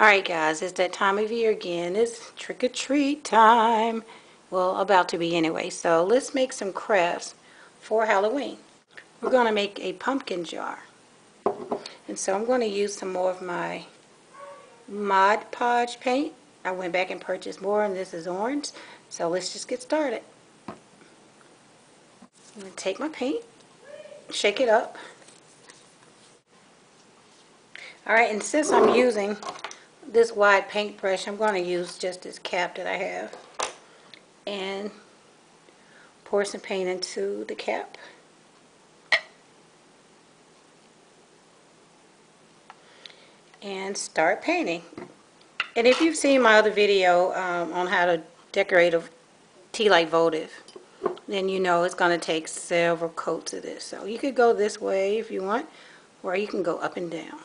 Alright guys, it's that time of year again. It's trick-or-treat time. Well, about to be anyway. So let's make some crafts for Halloween. We're going to make a pumpkin jar. And so I'm going to use some more of my Mod Podge paint. I went back and purchased more, and this is orange. So let's just get started. I'm going to take my paint, shake it up. Alright, and since I'm using this wide paintbrush, I'm going to use just this cap that I have and pour some paint into the cap. And start painting. And if you've seen my other video on how to decorate a tea light votive, then you know it's going to take several coats of this. So you could go this way if you want, or you can go up and down.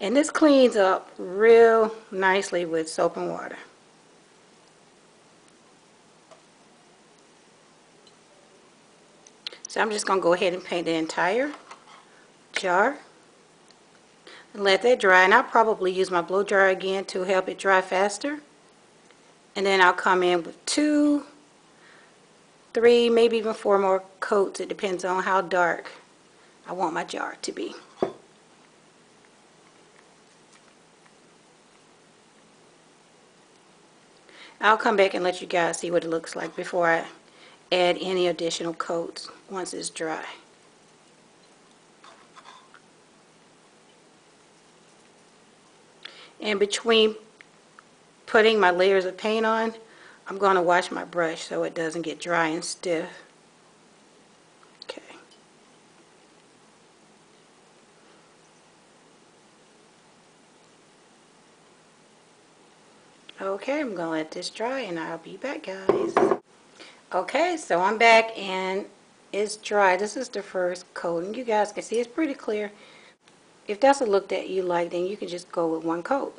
And this cleans up real nicely with soap and water. So I'm just going to go ahead and paint the entire jar and let that dry. And I'll probably use my blow dryer again to help it dry faster. And then I'll come in with 2, 3, maybe even 4 more coats. It depends on how dark I want my jar to be. I'll come back and let you guys see what it looks like before I add any additional coats once it's dry. And between putting my layers of paint on, I'm going to wash my brush so it doesn't get dry and stiff. Okay. Okay, I'm going to let this dry and I'll be back, guys. Okay, so I'm back and it's dry. This is the first coat and you guys can see it's pretty clear. If that's a look that you like, then you can just go with 1 coat.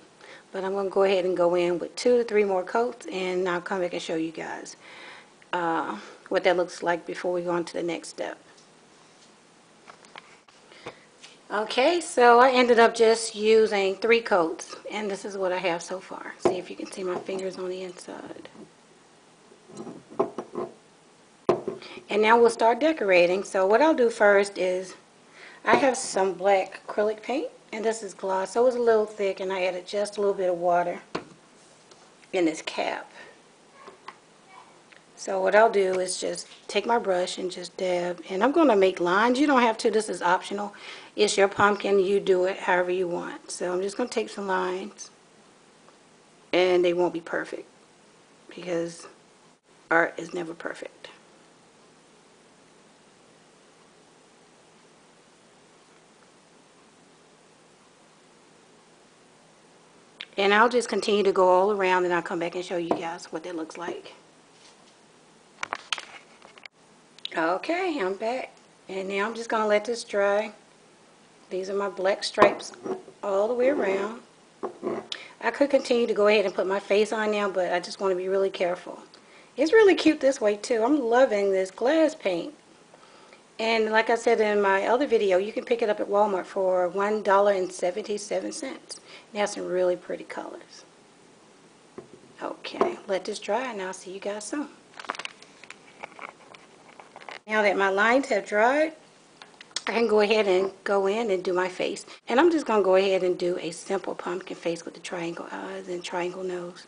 But I'm going to go ahead and go in with 2 to 3 more coats and I'll come back and show you guys what that looks like before we go on to the next step. Okay, so I ended up just using 3 coats, and this is what I have so far. See if you can see my fingers on the inside. And now we'll start decorating. So what I'll do first is I have some black acrylic paint, and this is gloss, so it's a little thick, and I added just a little bit of water in this cap. So what I'll do is just take my brush and just dab, and I'm going to make lines. You don't have to, this is optional. It's your pumpkin, you do it however you want. So I'm just going to take some lines, and they won't be perfect because art is never perfect. And I'll just continue to go all around, and I'll come back and show you guys what that looks like. Okay, I'm back, and now I'm just going to let this dry. These are my black stripes all the way around. I could continue to go ahead and put my face on now, but I just want to be really careful. It's really cute this way too. I'm loving this glass paint. And like I said in my other video, you can pick it up at Walmart for $1.77. It has some really pretty colors. Okay, let this dry and I'll see you guys soon. Now that my lines have dried, I can go ahead and go in and do my face. And I'm just going to go ahead and do a simple pumpkin face with the triangle eyes and triangle nose.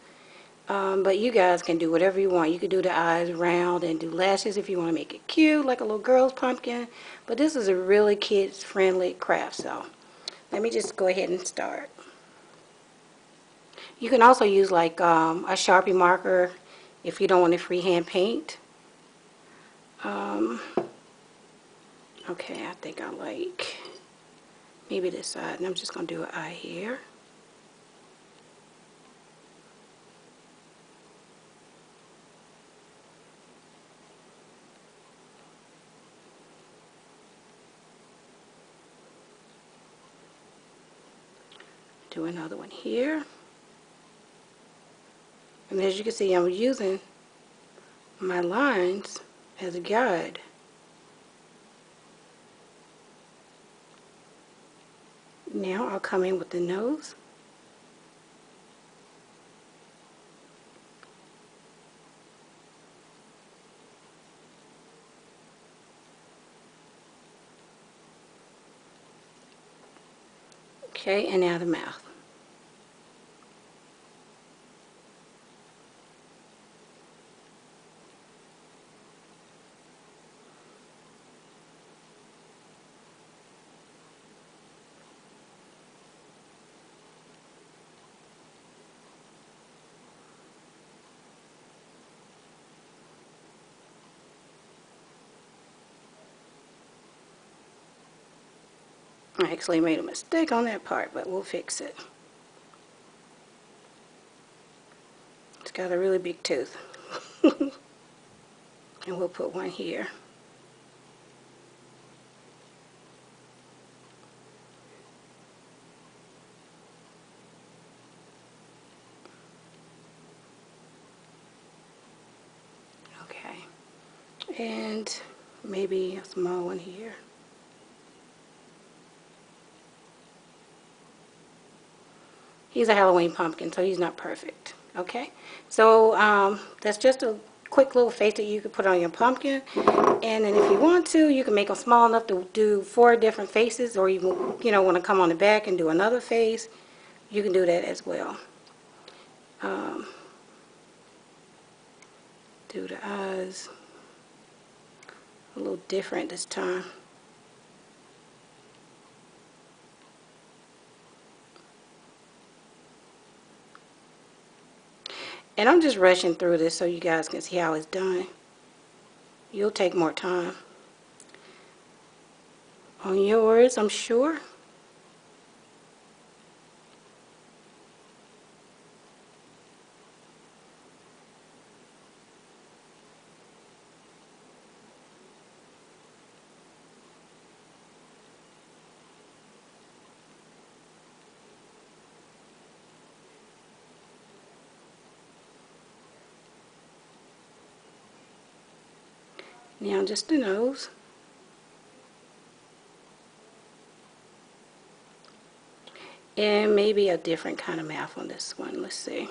But you guys can do whatever you want. You can do the eyes round and do lashes if you want to make it cute, like a little girl's pumpkin. But this is a really kids-friendly craft, so let me just go ahead and start. You can also use like a Sharpie marker if you don't want to freehand paint. Okay, I think I like maybe this side, and I'm just going to do an eye here. Do another one here. And as you can see, I'm using my lines as a guide. Now I'll come in with the nose. Okay, and now the mouth. I actually made a mistake on that part, but we'll fix it. It's got a really big tooth. And we'll put one here. Okay. And maybe a small one here. He's a Halloween pumpkin, so he's not perfect. Okay, so that's just a quick little face that you could put on your pumpkin. And then if you want to, you can make them small enough to do 4 different faces, or even, you know, want to come on the back and do another face, you can do that as well. Do the eyes a little different this time. And I'm just rushing through this so you guys can see how it's done. You'll take more time on yours, I'm sure. Now just the nose. And maybe a different kind of mouth on this one. Let's see.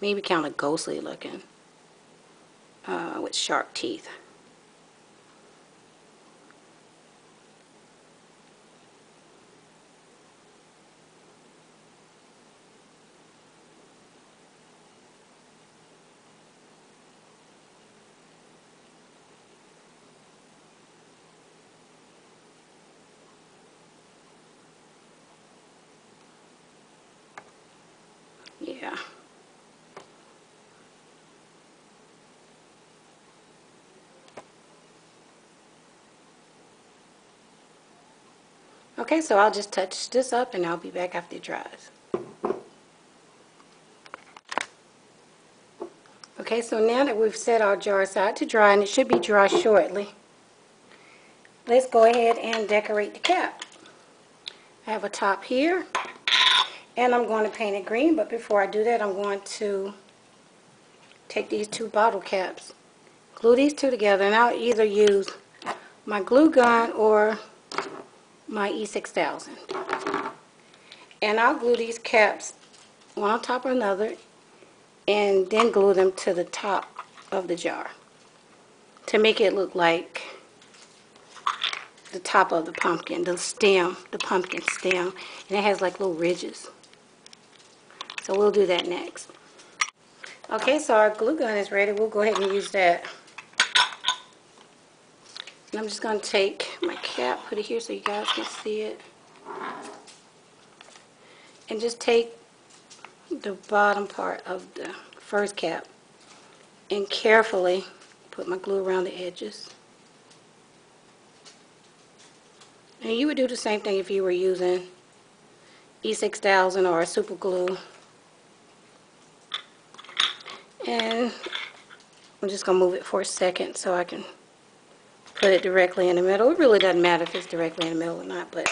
Maybe kind of ghostly looking. With sharp teeth. Yeah. Okay, so I'll just touch this up and I'll be back after it dries. Okay, so now that we've set our jar aside to dry, and it should be dry shortly, let's go ahead and decorate the cap. I have a top here. And I'm going to paint it green, but before I do that, I'm going to take these 2 bottle caps, glue these 2 together, and I'll either use my glue gun or my E6000. And I'll glue these caps one on top of another, and then glue them to the top of the jar to make it look like the top of the pumpkin, the stem, the pumpkin stem, and it has like little ridges. So we'll do that next. Okay, so our glue gun is ready. We'll go ahead and use that. And I'm just going to take my cap, put it here so you guys can see it. And just take the bottom part of the first cap and carefully put my glue around the edges. And you would do the same thing if you were using E6000 or super glue. And I'm just going to move it for a second so I can put it directly in the middle. It really doesn't matter if it's directly in the middle or not, but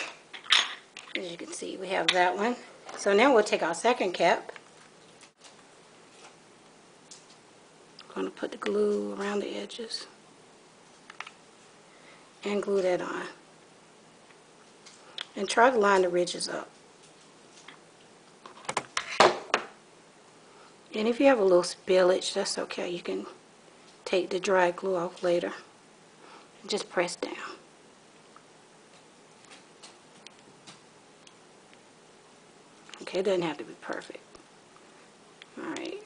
as you can see, we have that one. So now we'll take our second cap. I'm going to put the glue around the edges and glue that on. and try to line the ridges up. And if you have a little spillage, that's okay. You can take the dry glue off later and just press down. Okay, it doesn't have to be perfect. Alright.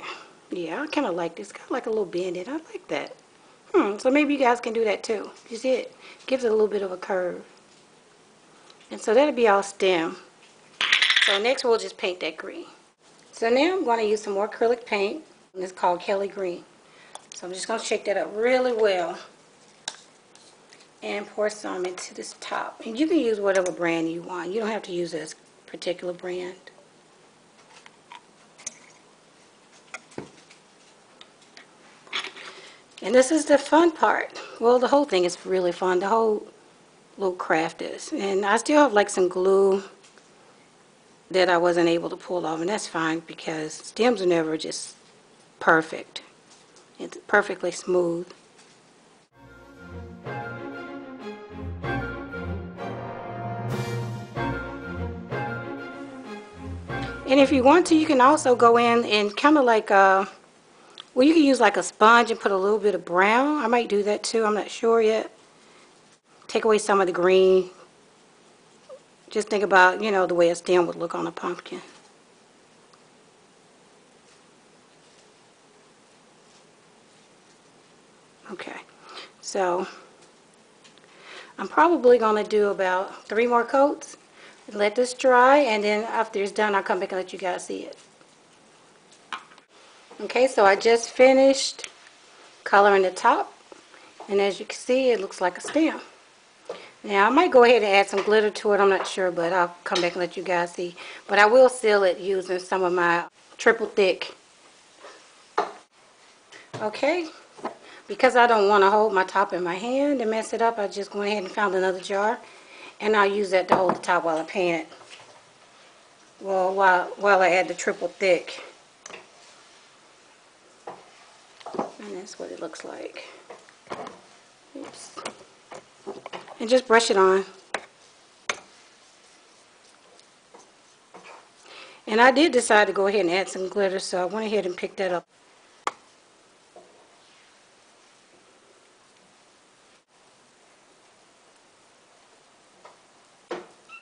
Yeah, I kind of like this. It's got like a little bend in it. I like that. So maybe you guys can do that too. You see it? Gives it a little bit of a curve. And so that'll be all stem. So next we'll just paint that green. So now I'm going to use some more acrylic paint. And it's called Kelly green. So I'm just going to shake that up really well. And pour some into this top. And you can use whatever brand you want. You don't have to use this particular brand. And this is the fun part. Well, the whole thing is really fun. The whole little craft is. And I still have like some glue that I wasn't able to pull off. And that's fine because stems are never just perfect. It's perfectly smooth. And if you want to, you can also go in and kind of like well, you can use like a sponge and put a little bit of brown. I might do that too. I'm not sure yet. Take away some of the green. Just think about, you know, the way a stem would look on a pumpkin. Okay. So, I'm probably going to do about 3 more coats. Let this dry, and then after it's done, I'll come back and let you guys see it. Okay, so I just finished coloring the top, and as you can see, it looks like a stem. Now, I might go ahead and add some glitter to it. I'm not sure, but I'll come back and let you guys see. But I will seal it using some of my triple thick. Okay, because I don't want to hold my top in my hand and mess it up, I just went ahead and found another jar, and I'll use that to hold the top while I paint it. Well, while I add the triple thick. And that's what it looks like. Oops. And just brush it on. And I did decide to go ahead and add some glitter, so I went ahead and picked that up.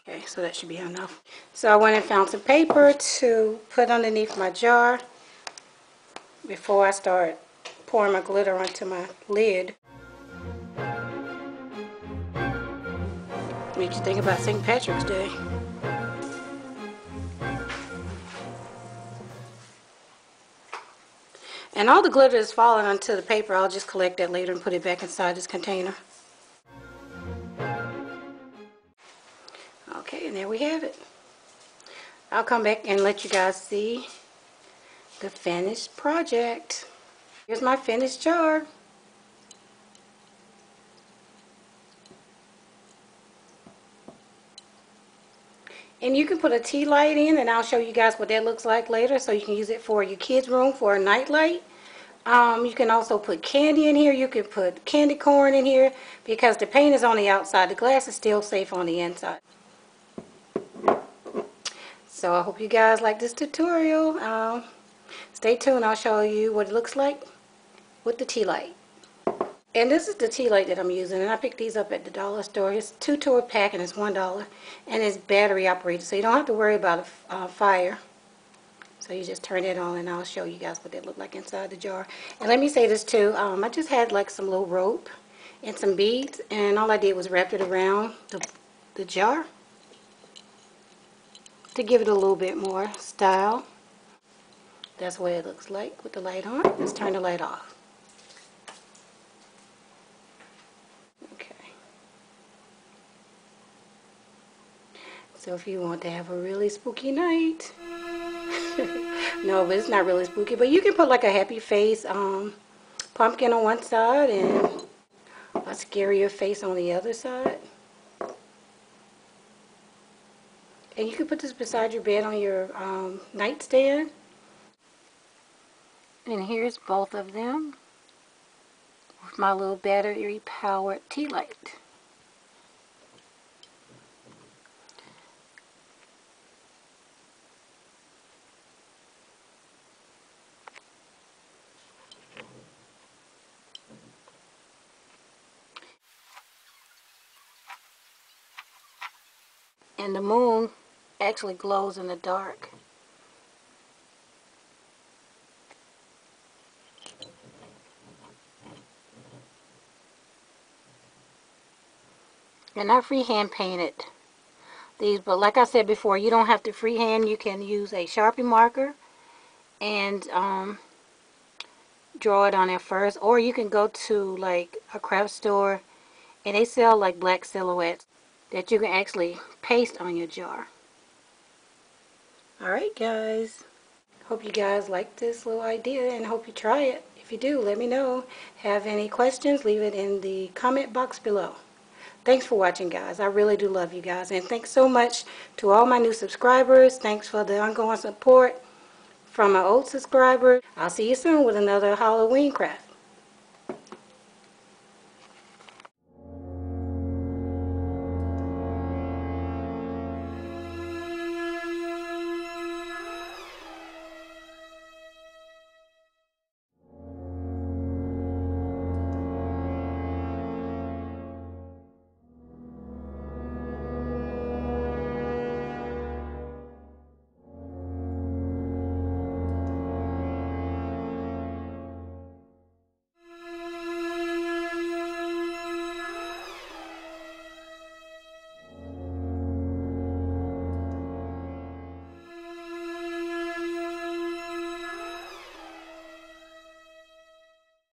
Okay, so that should be enough. So I went and found some paper to put underneath my jar before I start pouring my glitter onto my lid. Makes you think about St. Patrick's Day. And all the glitter is falling onto the paper. I'll just collect that later and put it back inside this container. Okay, and there we have it. I'll come back and let you guys see the finished project. Here's my finished jar. And you can put a tea light in, and I'll show you guys what that looks like later, so you can use it for your kids' room for a night light. You can also put candy in here. You can put candy corn in here because the paint is on the outside. The glass is still safe on the inside. So I hope you guys like this tutorial. Stay tuned. I'll show you what it looks like with the tea light. And this is the tea light that I'm using, and I picked these up at the dollar store. It's 2-to-a pack, and it's $1, and it's battery operated, so you don't have to worry about a fire. So you just turn it on, and I'll show you guys what it looked like inside the jar. And let me say this too, I just had like some little rope and some beads, and all I did was wrap it around the jar to give it a little bit more style. That's what it looks like with the light on. Let's turn the light off. So if you want to have a really spooky night, no, but it's not really spooky, but you can put like a happy face pumpkin on one side and a scarier face on the other side. And you can put this beside your bed on your nightstand. And here's both of them with my little battery powered tea light. and the moon actually glows in the dark. And I freehand painted these, but like I said before, you don't have to freehand. You can use a Sharpie marker and draw it on there first, or you can go to like a craft store and they sell like black silhouettes that you can actually paste on your jar. Alright guys, hope you guys like this little idea and hope you try it. If you do, let me know. Have any questions, leave it in the comment box below. Thanks for watching, guys. I really do love you guys. And thanks so much to all my new subscribers. Thanks for the ongoing support from my old subscribers. I'll see you soon with another Halloween craft.